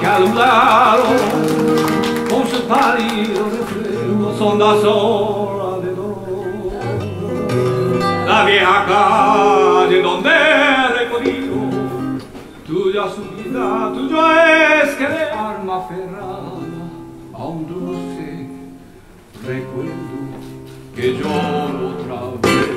Calmaron con sus pálidos reflejos, son las horas de dolor. La vieja calle donde recorrido, tuya su vida, tuyo es que de alma aferrada a un dulce recuerdo que lloro otra vez.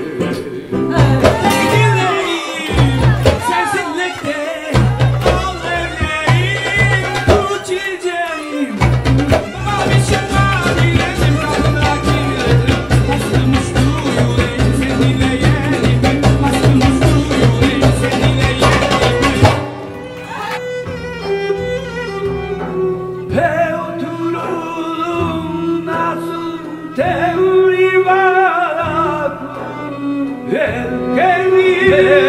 Yeah.